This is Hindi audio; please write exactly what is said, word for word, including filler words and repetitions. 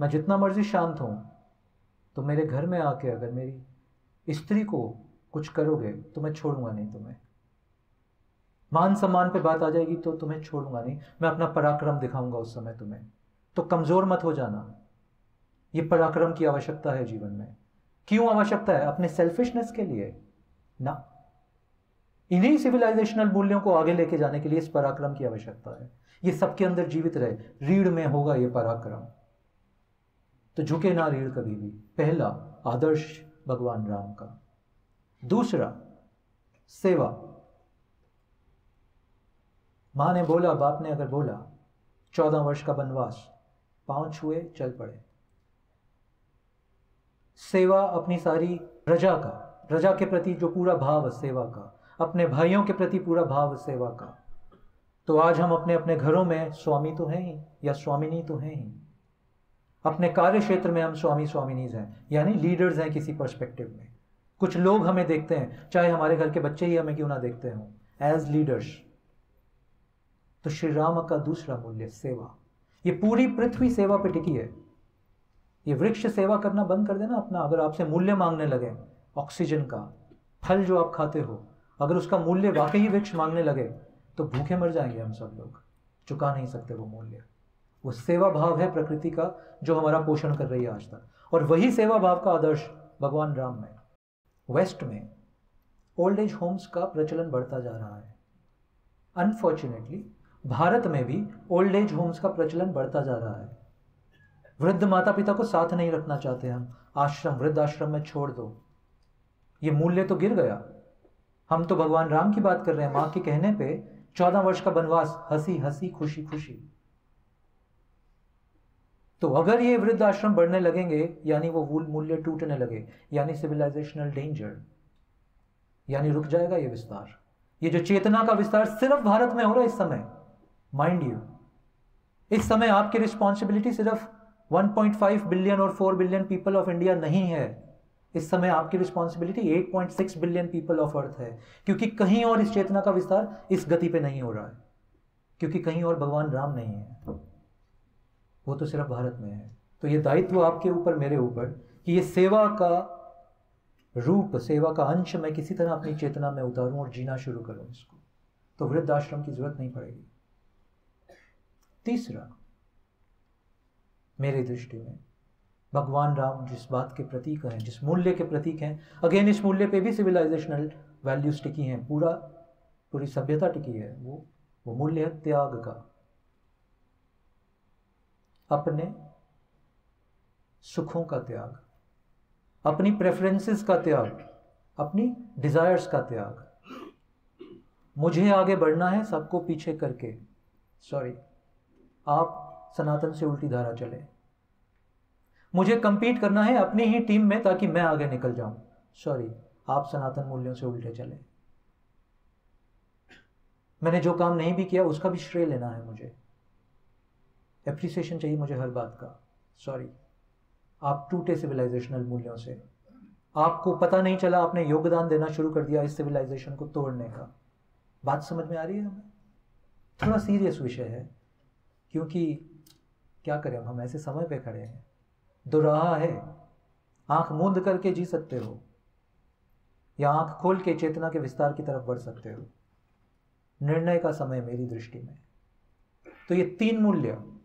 मैं जितना मर्जी शांत हूँ, तो मेरे घर में आके अगर मेरी स्त्री को कुछ करोगे तो मैं छोड़ूंगा नहीं तुम्हें। मान सम्मान पे बात आ जाएगी तो तुम्हें छोड़ूंगा नहीं, मैं अपना पराक्रम दिखाऊंगा उस समय तुम्हें। तो कमजोर मत हो जाना। ये पराक्रम की आवश्यकता है जीवन में। क्यों आवश्यकता है? अपने सेल्फिशनेस के लिए ना। इन्हीं सिविलाइजेशनल मूल्यों को आगे लेके जाने के लिए इस पराक्रम की आवश्यकता है। ये सबके अंदर जीवित रहे, रीढ़ में होगा ये पराक्रम। तो झुके ना रीढ़ कभी भी। पहला आदर्श भगवान राम का। दूसरा सेवा। मां ने बोला, बाप ने अगर बोला, चौदह वर्ष का वनवास, पांव छुए चल पड़े। सेवा अपनी सारी रजा का, रजा के प्रति जो पूरा भाव सेवा का, अपने भाइयों के प्रति पूरा भाव सेवा का। तो आज हम अपने अपने घरों में स्वामी तो हैं ही या स्वामिनी तो हैं ही, अपने कार्य क्षेत्र में हम स्वामी स्वामिनीज हैं, यानी लीडर्स हैं किसी पर्सपेक्टिव में। कुछ लोग हमें देखते हैं, चाहे हमारे घर के बच्चे ही हमें क्यों ना देखते हों, एज लीडर्स। तो श्री राम का दूसरा मूल्य सेवा। ये पूरी पृथ्वी सेवा पे टिकी है। ये वृक्ष सेवा करना बंद कर देना अपना। अगर आपसे मूल्य मांगने लगे ऑक्सीजन का, फल जो आप खाते हो, अगर उसका मूल्य वाकई ही वृक्ष मांगने लगे तो भूखे मर जाएंगे हम सब लोग, चुका नहीं सकते वो मूल्य। वो सेवा भाव है प्रकृति का जो हमारा पोषण कर रही है आज तक। और वही सेवा भाव का आदर्श भगवान राम में। वेस्ट में ओल्ड एज होम्स का प्रचलन बढ़ता जा रहा है। अनफॉर्चुनेटली भारत में भी ओल्ड एज होम्स का प्रचलन बढ़ता जा रहा है। वृद्ध माता पिता को साथ नहीं रखना चाहते हम। आश्रम, वृद्ध आश्रम में छोड़ दो। ये मूल्य तो गिर गया। हम तो भगवान राम की बात कर रहे हैं। मां के कहने पे चौदह वर्ष का वनवास, हंसी हंसी खुशी खुशी। तो अगर ये वृद्ध आश्रम बढ़ने लगेंगे यानी वो मूल्य टूटने लगे, यानी सिविलाइजेशनल डेंजर, यानी रुक जाएगा ये विस्तार। ये जो चेतना का विस्तार सिर्फ भारत में हो रहा है इस समय, माइंड यू, इस समय आपकी रिस्पॉन्सिबिलिटी सिर्फ वन पॉइंट फाइव बिलियन और four billion people of India नहीं है। इस समय आपकी responsibility eight point six billion people of अर्थ है, क्योंकि कहीं और इस चेतना का विस्तार इस गति पे नहीं हो रहा है, क्योंकि कहीं और भगवान राम नहीं है, वो तो सिर्फ भारत में है। तो ये दायित्व आपके ऊपर, मेरे ऊपर, कि ये सेवा का रूप, सेवा का अंश मैं किसी तरह अपनी चेतना में उतारूं और जीना शुरू करूं इसको। तो वृद्ध आश्रम की जरूरत नहीं पड़ेगी। तीसरा, मेरी दृष्टि में भगवान राम जिस बात के प्रतीक हैं, जिस मूल्य के प्रतीक हैं, अगेन इस मूल्य पे भी सिविलाइजेशनल वैल्यूज टिकी हैं, पूरा पूरी सभ्यता टिकी है, वो वो मूल्य है त्याग का। अपने सुखों का त्याग, अपनी प्रेफरेंसेस का त्याग, अपनी डिजायर्स का त्याग। मुझे आगे बढ़ना है सबको पीछे करके। सॉरी, आप सनातन से उल्टी धारा चले। मुझे कंपीट करना है अपनी ही टीम में ताकि मैं आगे निकल जाऊं। सॉरी, आप सनातन मूल्यों से उल्टे चले। मैंने जो काम नहीं भी किया उसका भी श्रेय लेना है मुझे। एप्रिसिएशन चाहिए मुझे हर बात का। सॉरी, आप टूटे सिविलाइजेशनल मूल्यों से। आपको पता नहीं चला, आपने योगदान देना शुरू कर दिया इस सिविलाइजेशन को तोड़ने का। बात समझ में आ रही है हमें? थोड़ा सीरियस विषय है, क्योंकि क्या करें, हम ऐसे समय पे खड़े हैं, दुराहा है। आंख मूंद करके जी सकते हो या आंख खोल के चेतना के विस्तार की तरफ बढ़ सकते हो। निर्णय का समय मेरी दृष्टि में। तो ये तीन मूल्य